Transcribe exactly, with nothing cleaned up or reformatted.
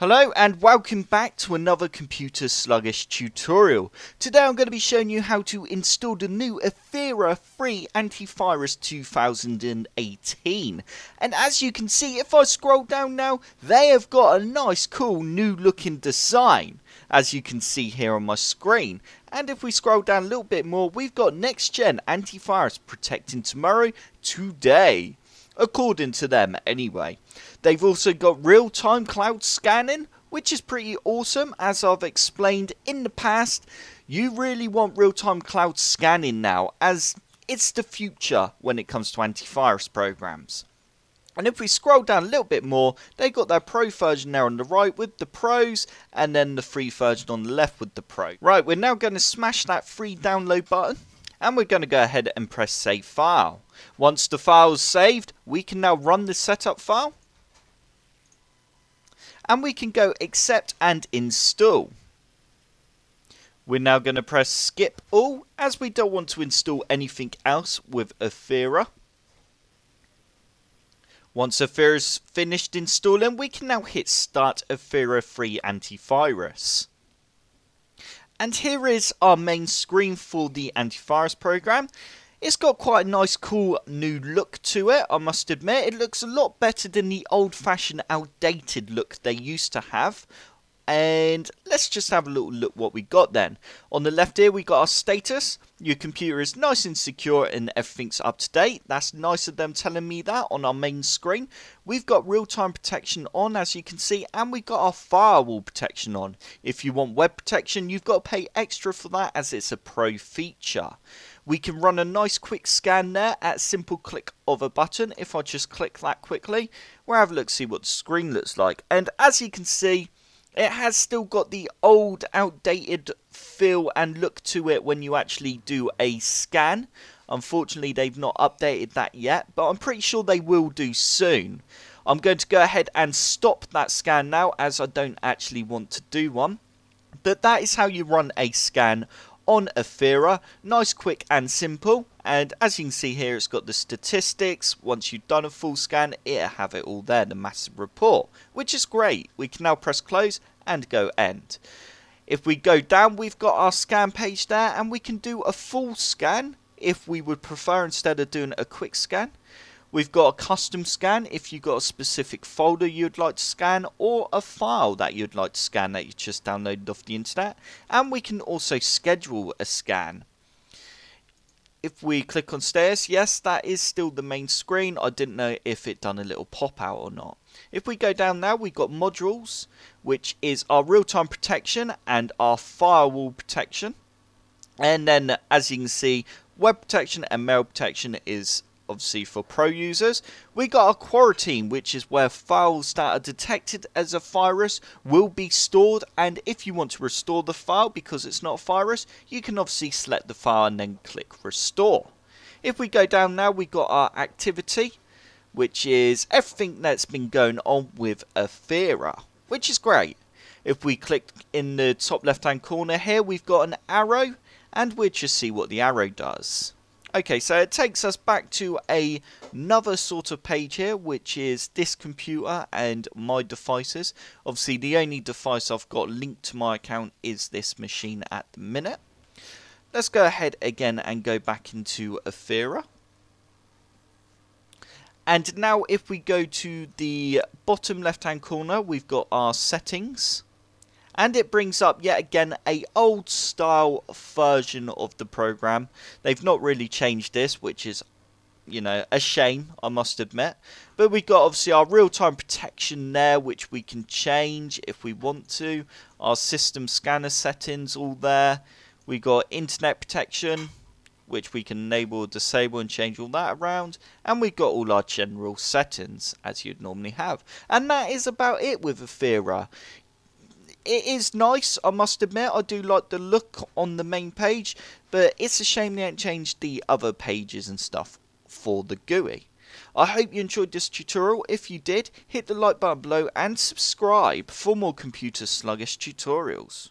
Hello and welcome back to another Computer Sluggish tutorial. Today I'm going to be showing you how to install the new Avira free antivirus two thousand eighteen. And as you can see, if I scroll down now, they have got a nice cool new looking design, as you can see here on my screen. And if we scroll down a little bit more, we've got next gen antivirus protecting tomorrow today. According to them anyway. They've also got real-time cloud scanning, which is pretty awesome. As I've explained in the past, you really want real-time cloud scanning now, as it's the future when it comes to antivirus programs. And if we scroll down a little bit more, they've got their pro version there on the right with the pros, and then the free version on the left with the pro. Right, we're now going to smash that free download button, and we're going to go ahead and press save file. Once the file is saved, we can now run the setup file, and we can go accept and install. We're now going to press skip all, as we don't want to install anything else with Avira. Once Avira's finished installing, we can now hit start Avira free antivirus. And here is our main screen for the antivirus program. It's got quite a nice cool new look to it, I must admit. It looks a lot better than the old-fashioned outdated look they used to have. And let's just have a little look what we got then. On the left here we got our status. Your computer is nice and secure and everything's up to date. That's nice of them telling me that on our main screen. We've got real-time protection on, as you can see, and we've got our firewall protection on. If you want web protection, you've got to pay extra for that, as it's a pro feature. We can run a nice quick scan there at a simple click of a button. If I just click that quickly, we'll have a look, see what the screen looks like. And as you can see, it has still got the old, outdated feel and look to it when you actually do a scan. Unfortunately, they've not updated that yet, but I'm pretty sure they will do soon. I'm going to go ahead and stop that scan now, as I don't actually want to do one. But that is how you run a scan on Avira. Nice, quick and simple. And as you can see here, it's got the statistics. Once you've done a full scan, it'll have it all there, the massive report, which is great. We can now press close and go end. If we go down, we've got our scan page there, and we can do a full scan if we would prefer, instead of doing a quick scan. We've got a custom scan if you've got a specific folder you'd like to scan, or a file that you'd like to scan that you just downloaded off the internet. And we can also schedule a scan. If we click on status, yes, that is still the main screen. I didn't know if it done a little pop out or not. If we go down now, we've got modules, which is our real-time protection and our firewall protection. And then, as you can see, web protection and mail protection is obviously for pro users. We got our quarantine, which is where files that are detected as a virus will be stored, and if you want to restore the file because it's not a virus, you can obviously select the file and then click restore. If we go down now, we got our activity, which is everything that's been going on with Avira, which is great. If we click in the top left hand corner here, we've got an arrow, and we'll just see what the arrow does. Okay, so it takes us back to a, another sort of page here, which is this computer and my devices. Obviously, the only device I've got linked to my account is this machine at the minute. Let's go ahead again and go back into Avira. And now if we go to the bottom left-hand corner, we've got our settings. And it brings up, yet again, a old style version of the program. They've not really changed this, which is, you know, a shame, I must admit. But we've got, obviously, our real-time protection there, which we can change if we want to. Our system scanner settings all there. We've got internet protection, which we can enable, disable, and change all that around. And we've got all our general settings, as you'd normally have. And that is about it with Avira. It is nice, I must admit. I do like the look on the main page, but it's a shame they haven't changed the other pages and stuff for the G U I. I hope you enjoyed this tutorial. If you did, hit the like button below and subscribe for more Computer Sluggish tutorials.